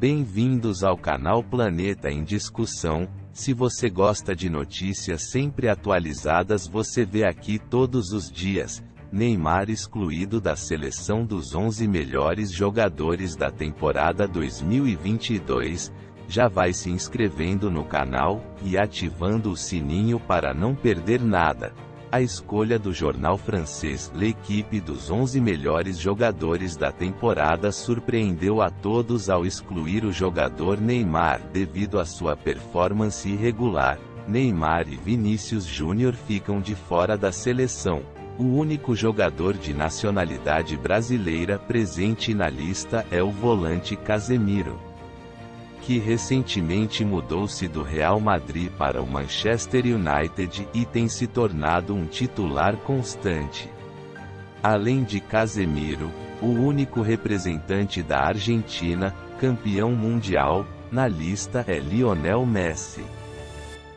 Bem-vindos ao canal Planeta em Discussão. Se você gosta de notícias sempre atualizadas, você vê aqui todos os dias. Neymar excluído da seleção dos 11 melhores jogadores da temporada 2022, já vai se inscrevendo no canal e ativando o sininho para não perder nada. A escolha do jornal francês L'Equipe dos 11 melhores jogadores da temporada surpreendeu a todos ao excluir o jogador Neymar devido à sua performance irregular. Neymar e Vinícius Júnior ficam de fora da seleção. O único jogador de nacionalidade brasileira presente na lista é o volante Casemiro, que recentemente mudou-se do Real Madrid para o Manchester United e tem se tornado um titular constante. Além de Casemiro, o único representante da Argentina, campeão mundial, na lista é Lionel Messi.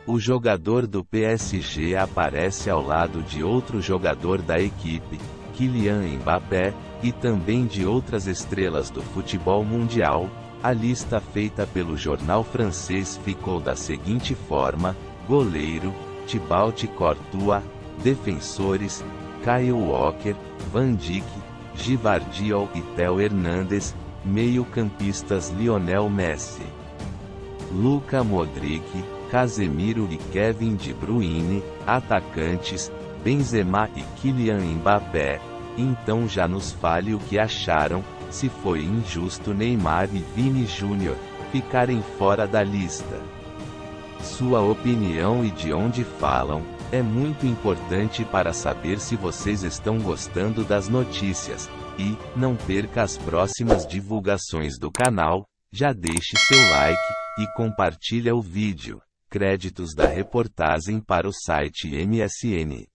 O jogador do PSG aparece ao lado de outro jogador da equipe, Kylian Mbappé, e também de outras estrelas do futebol mundial. A lista feita pelo jornal francês ficou da seguinte forma: goleiro, Thibaut Courtois; defensores, Kyle Walker, Van Dijk, Gvardiol e Théo Hernandes; meio-campistas, Lionel Messi, Luka Modric, Casemiro e Kevin de Bruyne; atacantes, Benzema e Kylian Mbappé. Então já nos fale o que acharam. Se foi injusto Neymar e Vini Júnior ficarem fora da lista. Sua opinião e de onde falam é muito importante para saber se vocês estão gostando das notícias. E não perca as próximas divulgações do canal, já deixe seu like e compartilha o vídeo. Créditos da reportagem para o site MSN.